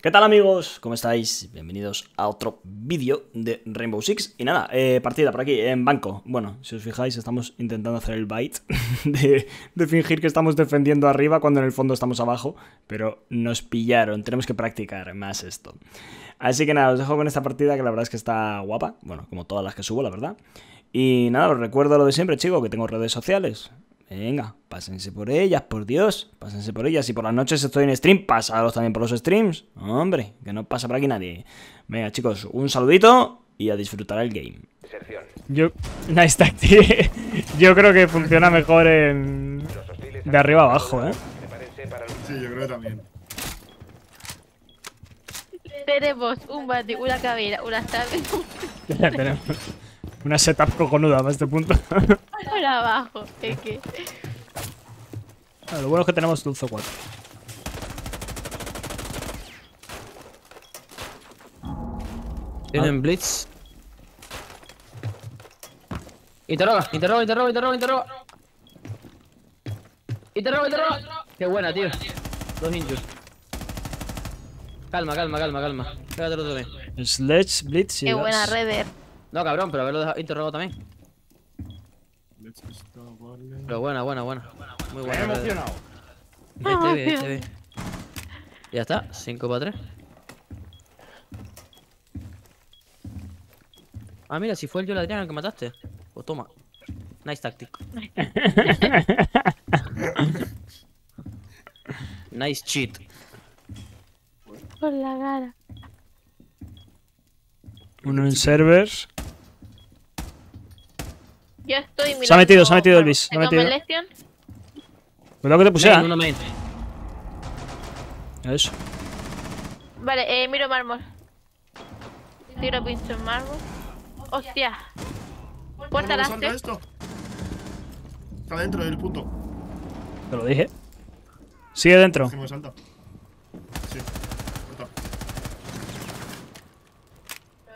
¿Qué tal, amigos? ¿Cómo estáis? Bienvenidos a otro vídeo de Rainbow Six. Y nada, partida por aquí, en banco. Bueno, si os fijáis, estamos intentando hacer el bait de fingir que estamos defendiendo arriba cuando en el fondo estamos abajo. Pero nos pillaron, tenemos que practicar más esto. Así que nada, os dejo con esta partida que la verdad es que está guapa. Bueno, como todas las que subo, la verdad. Y nada, os recuerdo lo de siempre, chicos, que tengo redes sociales. Venga, pásense por ellas, por Dios, pásense por ellas. Y por las noches estoy en stream, pasaros también por los streams. Hombre, que no pasa por aquí nadie. Venga, chicos, un saludito y a disfrutar el game. Nice tactic. Yo creo que funciona mejor en... de arriba abajo, ¿eh? Sí, yo creo que también. Tenemos un bate, una cabera, una tablet. Ya tenemos. Una setup cojonuda para este punto. Por abajo, es que... lo bueno es que tenemos dulce 4. Tienen Blitz. Interroga. Qué buena, tío. Dos ninjas. Calma. Pégatelo todo bien. Sledge, Blitz y... Qué buena, Rever. No, cabrón, pero haberlo dejado interrogado también. Pero buena. Muy buena. Me he emocionado. Este bien. Ya está, 5-3. Ah, mira, si fue el yo el Adriano el que mataste. Pues toma. Nice tactic. Nice cheat. Por la cara. Uno en servers. Ya estoy mirando. Se ha metido Elvis. Cuidado que te pusieran. Uno main. Eso. Vale, miro mármol. Tiro pincho en mármol. Hostia. Puerta laste. Está dentro del puto. Te lo dije. Sigue dentro. Sí, me salta. Sí. Puerta.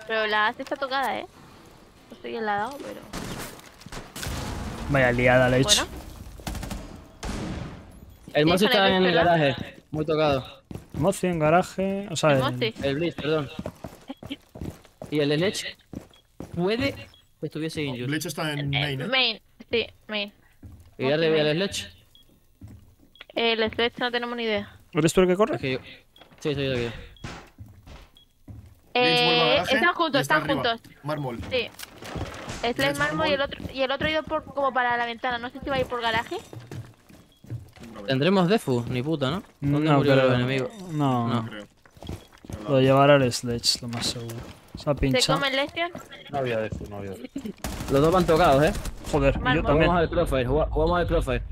Pero la AC está tocada, ¿eh? No sé quién la ha dado, pero... Vaya liada la he hecho. El Mozzi está en el garaje, muy tocado. Mozzi en garaje, o sea, el Blitz, perdón. Y el Sledge puede que estuviese injured. El Blitz está en main, ¿eh? Main, sí, main. ¿Y ya le vi al Sledge? El Sledge no tenemos ni idea. ¿Eres tú el que corre? Sí, soy yo el que Están juntos. Mármol. Sí. Sledge mármol y el otro ha ido por, como para la ventana. No sé si va a ir por garaje. Tendremos defu, ni puta, ¿no? No murió el enemigo? No creo. Lo llevará el Sledge, lo más seguro. Se ha pinchado. ¿Se come el Legion? No había defu. Los dos van tocados, ¿eh? Joder, mármol. Yo también. Jugamos al profile.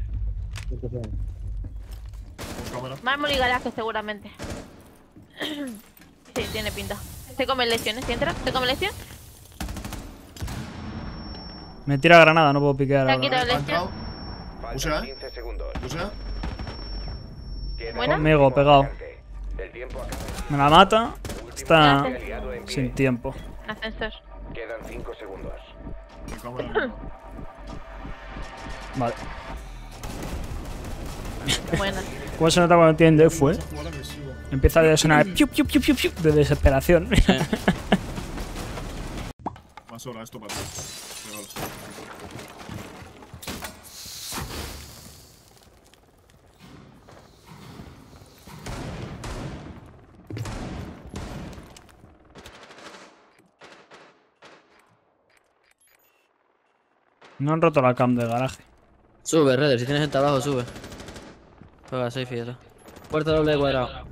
Mármol y garaje, seguramente. Sí, tiene pinta. Se come el Legion, ¿eh? Si entra, se come el Legion. Me tira granada, no puedo piquear. ¿Te ha quitado el Legion? Usa. Conmigo, pegado. Me la mata. Está sin tiempo. Ascensor. Quedan 5 segundos. Vale. Buena. ¿Cómo se nota cuando tienen defu, eh? Empieza a sonar de desesperación. Más hora, esto para ti. No han roto la cam del garaje. Sube, Redder, si tienes gente abajo, sube. Juega safe y eso. Puerta doble cuadrado.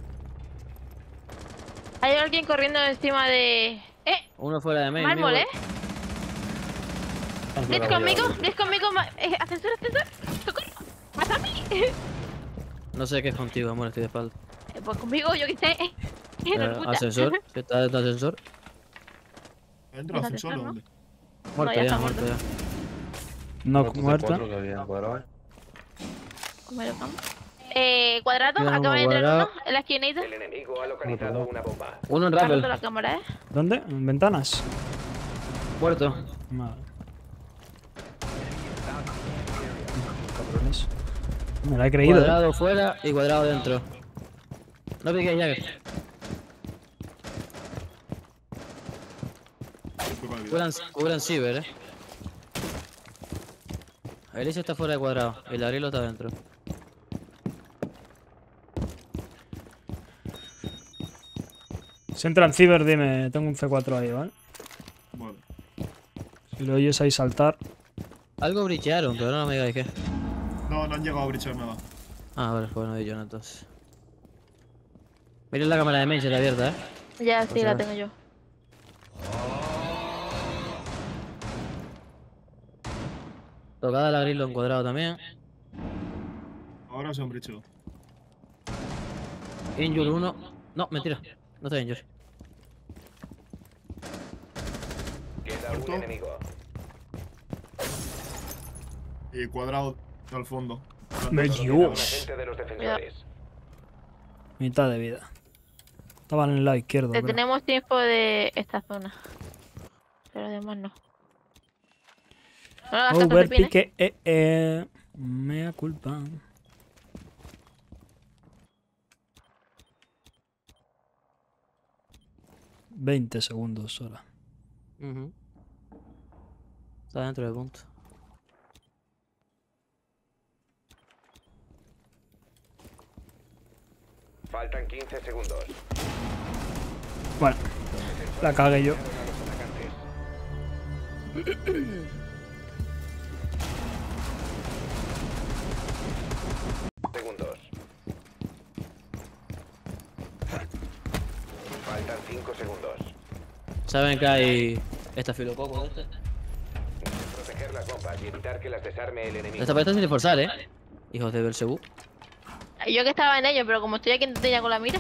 Hay alguien corriendo encima de... Uno fuera de main. Mármol, ¿eh? Blitz conmigo, ascensor. ¡Socorro! ¡Mátame! No sé qué es contigo, amor, estoy de espalda. Pues conmigo, yo que sé. Ascensor, ¿qué tal este ascensor? ¿Entra ascensor o dónde? Muerto ya. No, muerta. Cuadrado, acaba de entrar uno en la esquinita. El enemigo ha localizado una bomba. Uno en Ravel. ¿Dónde? En ventanas. Muerto. Madre. Cabrones. Me la he creído. Cuadrado fuera y cuadrado dentro. No piques, Jagger. Cubran Ciber, Elise está fuera de cuadrado, el Arielo está adentro. Si entran Ciber, dime, tengo un F4 ahí, ¿vale? Vale. Si lo oyes ahí saltar. Algo brichearon, pero no me digáis qué. No, no han llegado a brichear nada. Ah, vale, pues no hay yo, no, entonces. Miren la cámara de main, se la abierta, Ya, sí, o sea, la tengo yo. Tocada la grilla en cuadrado también. Ahora se han bricheado. Injure 1. No, mentira. No está injure. Queda un enemigo. Y cuadrado al fondo. Me llevo. Mitad de vida. Estaban en el lado izquierdo. Tenemos tiempo de esta zona. Pero demás no. Overpique, mea culpa. Veinte segundos ahora. Está dentro del punto. Faltan 15 segundos. Bueno, la cagué yo. Segundos. Faltan 5 segundos. ¿Saben que hay esta filococo de este? Proteger las bombas y evitar que las desarme el enemigo. Esta parte está sin forzar, Hijos de Belcebú. Yo que estaba en ello, pero como estoy aquí en tenía con la mira.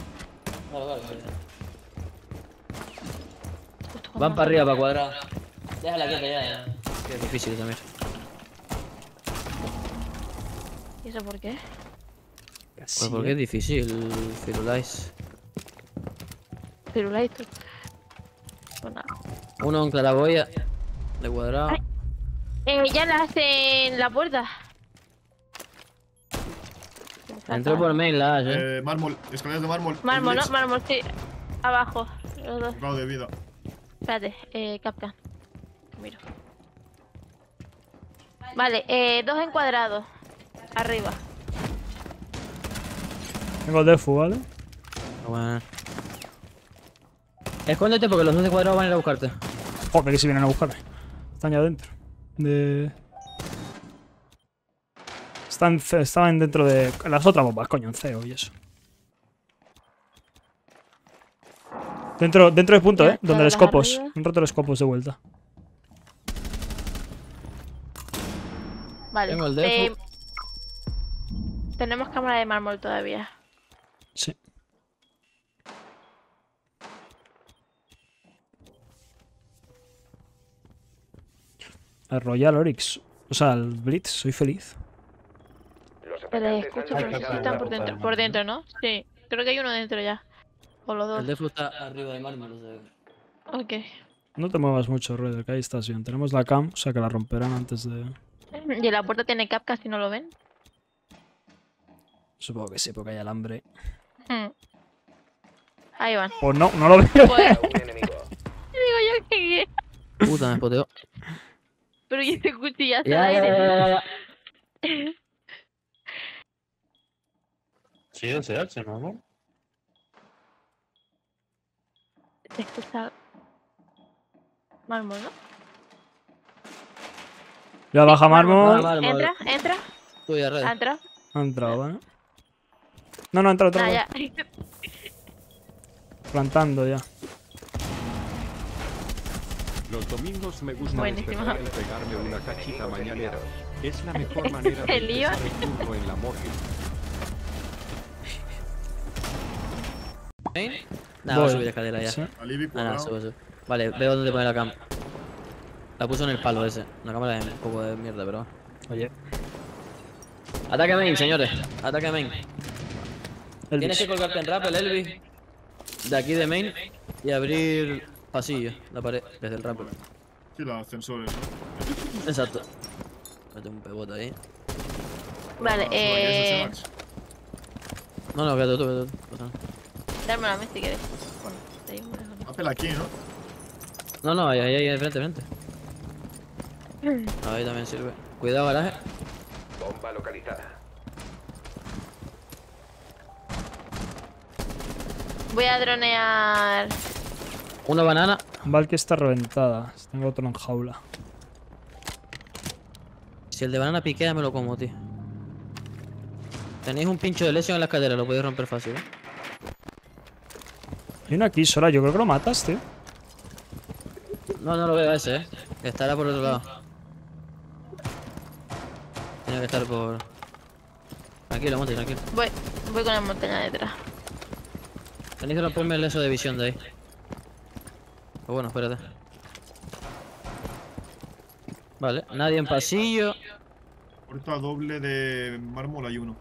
Vale. Van para arriba, para cuadrado. Déjala quieta ya. Que es difícil también. ¿Y eso por qué? Pues porque es difícil, Firulais. Firulais, tú. Pues nada. Uno en claraboya. De cuadrado. Ya la hace en la puerta. Entró por main la mármol, escaleras de mármol. Mármol, no, mármol, sí. Abajo, los dos. Tocado de vida. Espérate, Capcan. Miro. Vale, dos en cuadrado. Arriba. Tengo defu, ¿vale? Bueno. Escóndete porque los dos de cuadrado van a ir a buscarte. Joder, que si vienen a buscarme. Están ya adentro. Estaban dentro de las otras bombas, coño, en CEO y eso. Dentro del punto, donde los copos. Arriba. Han roto los copos de vuelta. Vale. Tengo el tenemos cámara de mármol todavía. Sí. El Royal Oryx. O sea, el Blitz, soy feliz. Pero escucho, pero están por dentro, ¿no? Sí, creo que hay uno dentro ya. O los dos. El deflu está arriba de mármol. Ok. No te muevas mucho, Rever, que ahí estás bien. Tenemos la cam, o sea que la romperán antes de... ¿Y la puerta tiene cap casi no lo ven? Supongo que sí, porque hay alambre. Ahí van. Pues no, no lo veo. Pues... Digo yo que... Puta, me espoteo. Pero yo te escucho y ya está ahí. Ya. Sí, el CH, ¿no, amor? Te escucha... Mármol, ¿no? Ya baja mármol. Entra. Tuya, Red. Ha entrado, ¿vale? No, ha entrado otra vez. Plantando ya. Los domingos me gusta pegarle una cachita mañanera. Es la mejor manera de empezar el turno en la morgue. Nada, voy a subir la escalera ya. Sube. Vale, veo dónde poner la cam. La puso en el palo ese. Una cámara de un poco de mierda, pero... Oye. Ataque main, señores. Ataque main. Elvis. Tienes que colgarte en rappel, Elvis. De aquí de main. Y abrir pasillo, la pared, desde el rappel. Sí, los ascensores, ¿no? Exacto. Mete un pebote ahí. Vale, No, quédate tú, Dármela a mí si quieres. Bueno, te digo. Apela aquí, ¿no? No, no, ahí, ahí, ahí, frente, frente. Ahí también sirve. Cuidado, garaje. Bomba localizada. Voy a dronear. Una banana. Valkyria está reventada. Tengo otro en jaula. Si el de banana piquea, me lo como, tío. Tenéis un pincho de lesión en la cadera, lo podéis romper fácil, ¿eh? Hay uno aquí, Sora. Yo creo que lo matas, tío. No, no lo veo ese, eh. Estará por el otro lado. Tiene que estar por... Tranquilo, Monty, tranquilo. Voy con la montaña detrás. Tenéis que romperme el eso de visión de ahí. Pero bueno, espérate. Vale, nadie en pasillo. Puerta doble de mármol hay uno.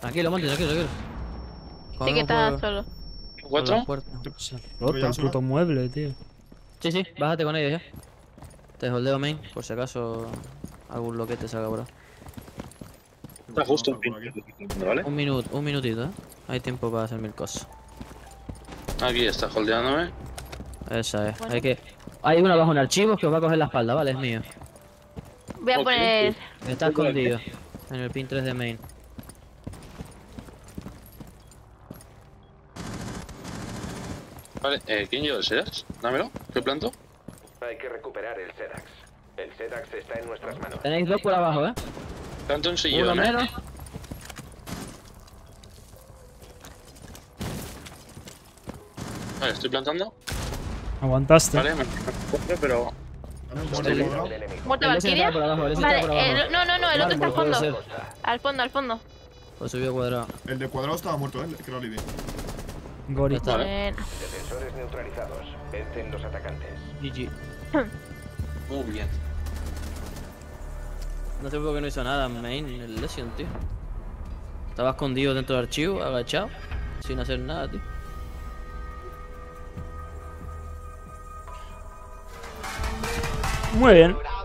Tranquilo, Monty, tranquilo, tranquilo. Sí que estás solo. ¿Encuentro? Se ha roto el puto mueble, tío. Sí, sí, bájate con ellos ya. Te holdeo main, por si acaso algún loquete salga por ahí. Está justo un minutito, ¿vale? Un minutito, ¿eh? Hay tiempo para hacer mil cosas. Aquí está holdeándome. Esa es, bueno. Hay que... Hay uno abajo en archivos que os va a coger la espalda, ¿vale? Es mío. Voy a poner... Está escondido en el pin 3 de main. Vale, ¿quién lleva el sedax? Dámelo, ¿qué planto? Hay que recuperar el sedax. El sedax está en nuestras manos. Tenéis dos por abajo, ¿eh? Tanto un sillón, uno menos. Vale, estoy plantando. Aguantaste. Vale, me encuentro, pero... ¿Muerta Valkyria? Vale, no, el otro está al fondo. Al fondo, al fondo. Lo subió cuadrado. El de cuadrado estaba muerto, ¿eh? Que lo alivié. Gorita. Vale. Defensores neutralizados. Vencen los atacantes. GG. Muy bien. No sé por qué no hizo nada main en el Lesion, tío. Estaba escondido dentro del archivo, agachado, sin hacer nada, tío. Muy bien.